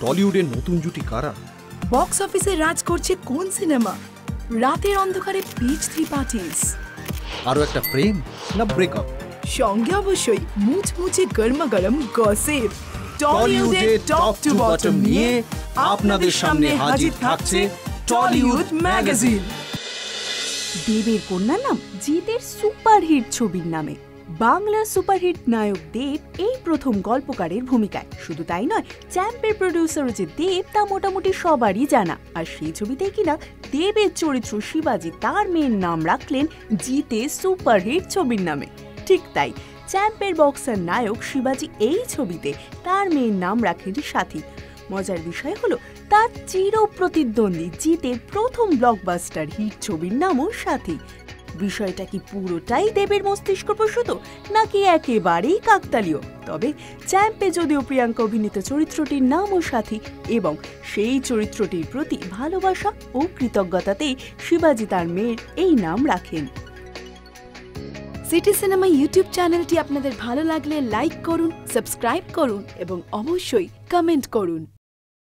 टॉलीवुडের নতুন জুটি কারা বক্স অফিসে রাজ করছে কোন সিনেমা রাতের অন্ধকারে পিচ থ্রি পার্টিস আর একটা প্রেম না ব্রেকআপ সঙ্গে অবশ্যই মুচমুচে গরমাগরম গসিপ টলিউডের টপ টু বটম নিয়ে আপনাদের সামনে হাজির থাকছে টলিউড ম্যাগাজিন দেবের কন্যা নাম জিতের সুপারহিট ছবির নামে বাংলা সুপারহিট নায়ক দেব এই প্রথম গল্পকারের ভূমিকায় শুধু তাই নয় চ্যাম্পের প্রোডিউসারও যে দেব তা মোটামুটি সবারই জানা আর সেই ছবিতেই কিনা দেবের চরিত্র শিবাজি তার মেয়ের নাম রাখলেন জিতে সুপারহিট ছবির নামে ঠিক তাই চ্যাম্পের বক্সার নায়ক শিবাজি এই ছবিতে তার মেয়ের নাম রাখেন সাথী মজার বিষয় হলো তার চিরপ্রতিদ্বন্দ্বী জিতের প্রথম ব্লকবাস্টার হিট ছবির নামও সাথী বিষয়টা কি পুরোটাই দেবের মস্তিষ্ক প্রসূত নাকি একেবারেই কাকতালীয় তবে চ্যাম্পে যদিও প্রিয়াঙ্কা অভিনীত চরিত্রটির নামও সাথী এবং সেই চরিত্রটির প্রতি ভালোবাসা ও কৃতজ্ঞতাতেই শিবাজি তার মেয়ের এই নাম রাখেন সিটি সিনেমা ইউটিউব চ্যানেলটি আপনাদের ভালো লাগলে লাইক করুন সাবস্ক্রাইব করুন এবং অবশ্যই কমেন্ট করুন।